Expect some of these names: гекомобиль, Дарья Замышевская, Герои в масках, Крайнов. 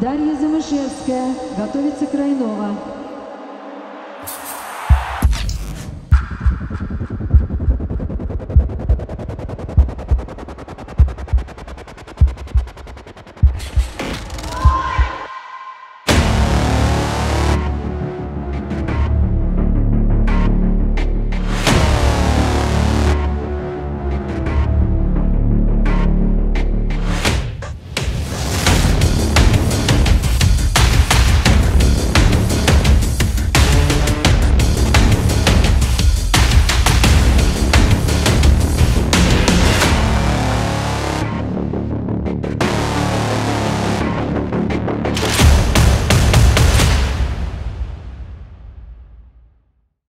Дарья Замышевская готовится к Крайнову.